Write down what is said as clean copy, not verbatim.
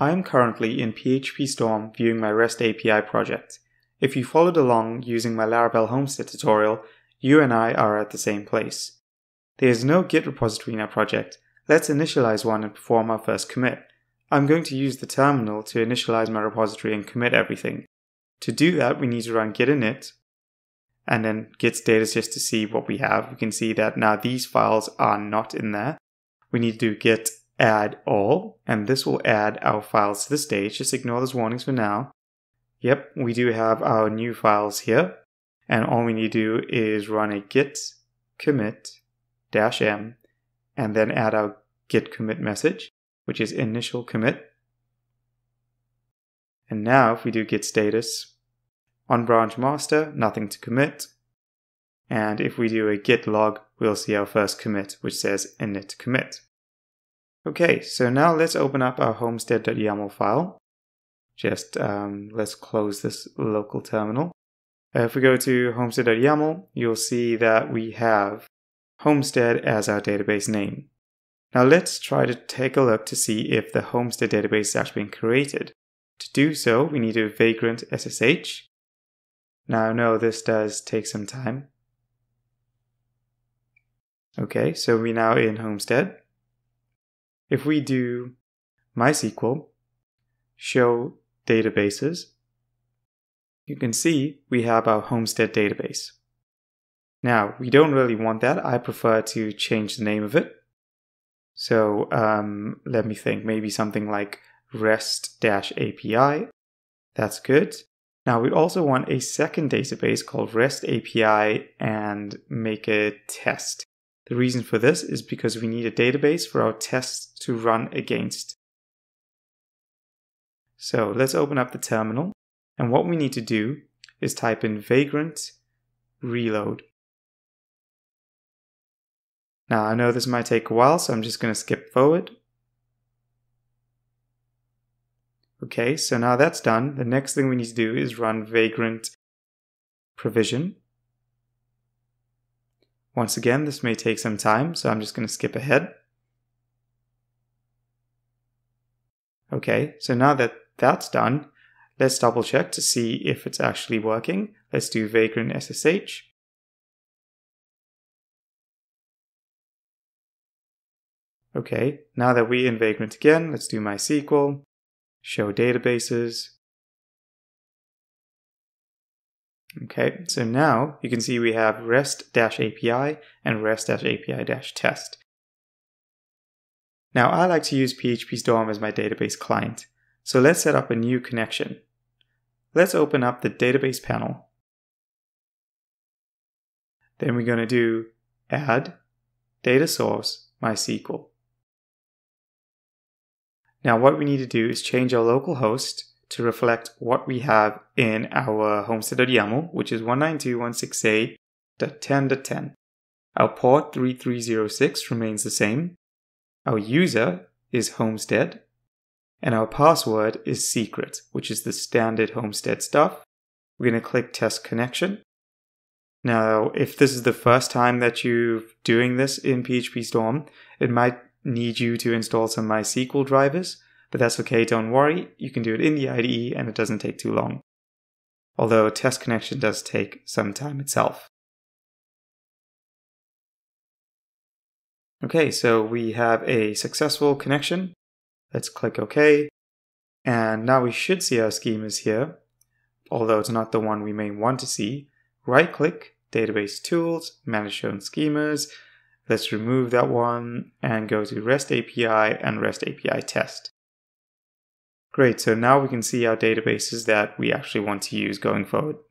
I am currently in PhpStorm viewing my REST API project. If you followed along using my Laravel Homestead tutorial, you and I are at the same place. There is no Git repository in our project. Let's initialize one and perform our first commit. I'm going to use the terminal to initialize my repository and commit everything. To do that, we need to run git init, and then git's datas just to see what we have. We can see that now these files are not in there. We need to do git add all, and this will add our files to the stage. Just ignore those warnings for now. Yep, we do have our new files here, and all we need to do is run a git commit -m, and then add our git commit message, which is initial commit. And now if we do git status, on branch master, nothing to commit. And if we do a git log, we'll see our first commit, which says init commit. Okay, so now let's open up our homestead.yaml file. Just let's close this local terminal. If we go to homestead.yaml, you'll see that we have homestead as our database name. Now let's try to take a look to see if the homestead database is actually being created. To do so, we need to vagrant SSH. Now I know this does take some time. Okay, so we're now in homestead. If we do MySQL show databases, you can see we have our homestead database. Now, we don't really want that. I prefer to change the name of it. So let me think, maybe something like REST-API. That's good. Now we also want a second database called REST API and make a test. The reason for this is because we need a database for our tests to run against. So let's open up the terminal, and what we need to do is type in vagrant reload. Now I know this might take a while, so I'm just going to skip forward. Okay, so now that's done. The next thing we need to do is run vagrant provision. Once again, this may take some time, so I'm just going to skip ahead. Okay, so now that that's done, let's double check to see if it's actually working. Let's do vagrant SSH. Okay, now that we're in Vagrant again, let's do MySQL, show databases. Okay, so now you can see we have REST-API and REST-API-test. Now I like to use PhpStorm as my database client, so let's set up a new connection. Let's open up the database panel. Then we're going to do add data source MySQL. Now what we need to do is change our local host to reflect what we have in our homestead.yaml, which is 192.168.10.10. Our port 3306 remains the same. Our user is homestead, and our password is secret, which is the standard homestead stuff. We're going to click test connection. Now, if this is the first time that you're doing this in PhpStorm, it might need you to install some MySQL drivers, but that's okay, don't worry. You can do it in the IDE and it doesn't take too long. Although test connection does take some time itself. Okay, so we have a successful connection. Let's click OK. And now we should see our schemas here, although it's not the one we may want to see. Right-click, Database Tools, Manage Shown Schemas. Let's remove that one and go to REST API and REST API test. Great, so now we can see our databases that we actually want to use going forward.